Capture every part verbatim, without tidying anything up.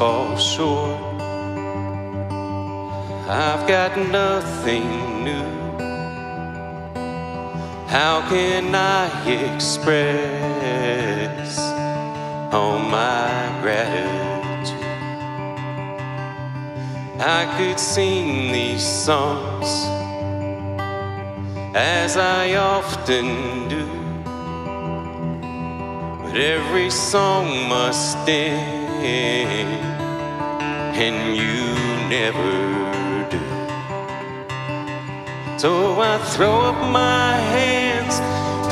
fall short. I've got nothing new. How can I express all my gratitude? I could sing these songs as I often do, but every song must end, and you never. So I throw up my hands,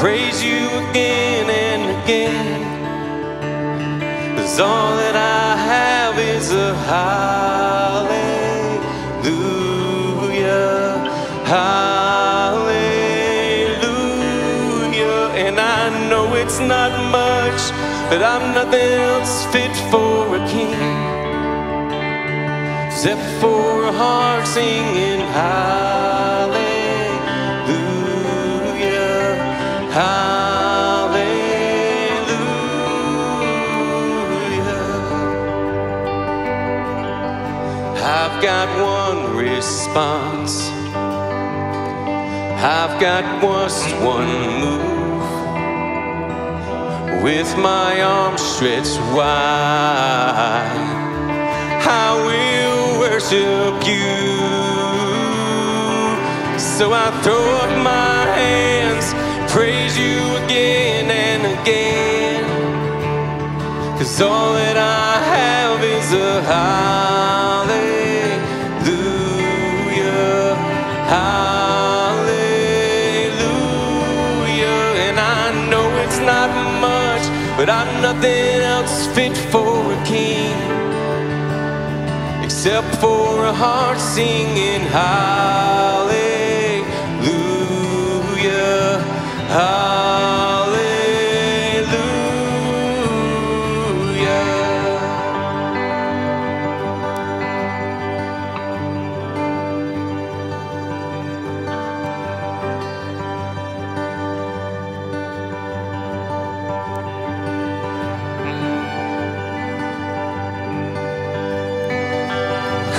praise you again and again, 'cause all that I have is a hallelujah, hallelujah. And I know it's not much, but I'm nothing else fit for a king, except for a heart singing hallelujah. Hallelujah. I've got one response, I've got just one move, with my arms stretched wide I will worship you. So I throw up my hands, praise you again and again, 'cause all that I have is a hallelujah, hallelujah. And I know it's not much, but I'm nothing else fit for a king, except for a heart singing hallelujah. Hallelujah.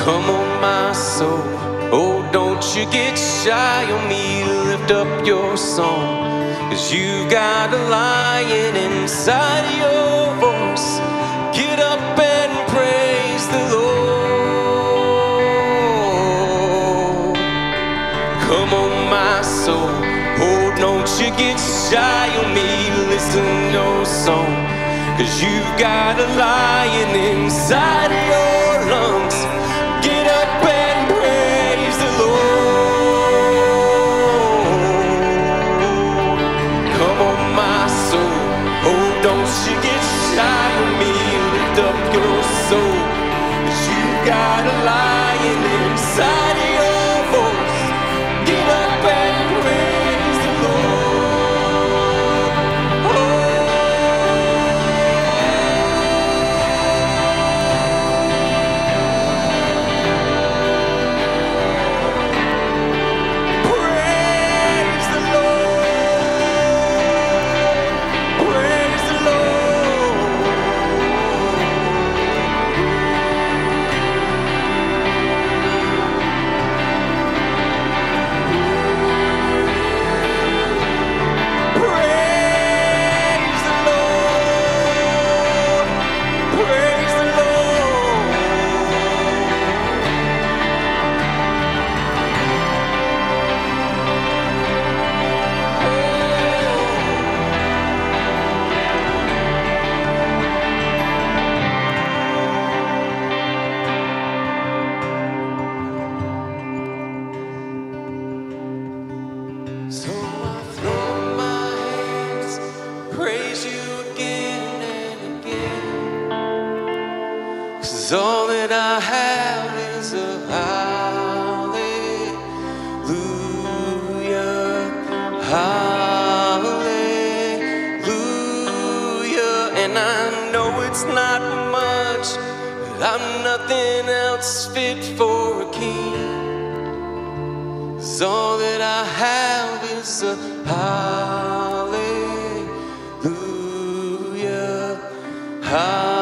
Come on, my soul, oh, don't you get shy on me, lift up your song, 'cause you've got a lion inside your voice. Get up and praise the Lord. Come on, my soul, oh, don't you get shy on me, listen to your song, 'cause you've got a lion inside your lungs. Get up and praise the Lord. Got a lion inside your voice. Get up and praise the Lord. Oh. Praise the Lord. Praise the Lord. So I throw my hands, praise you again and again, 'cause all that I have is a hallelujah, hallelujah. And I know it's not much, but I'm nothing else fit for a king, 'cause all that I have is a hallelujah, hallelujah.